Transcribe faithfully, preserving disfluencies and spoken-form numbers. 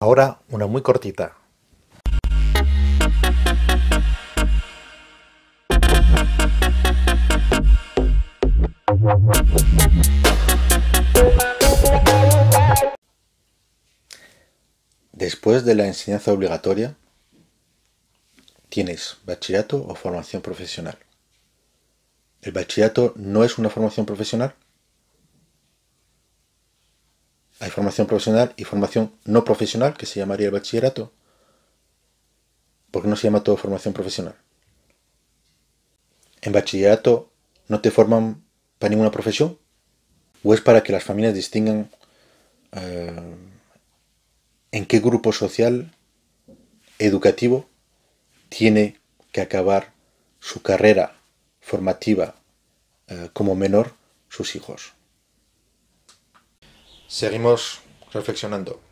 Ahora una muy cortita. Después de la enseñanza obligatoria, tienes bachillerato o formación profesional. ¿El bachillerato no es una formación profesional? Hay formación profesional y formación no profesional, que se llamaría el bachillerato. ¿Por qué no se llama todo formación profesional? ¿En bachillerato no te forman para ninguna profesión? ¿O es para que las familias distingan eh, en qué grupo social educativo tiene que acabar su carrera formativa eh, como menor sus hijos? Seguimos reflexionando.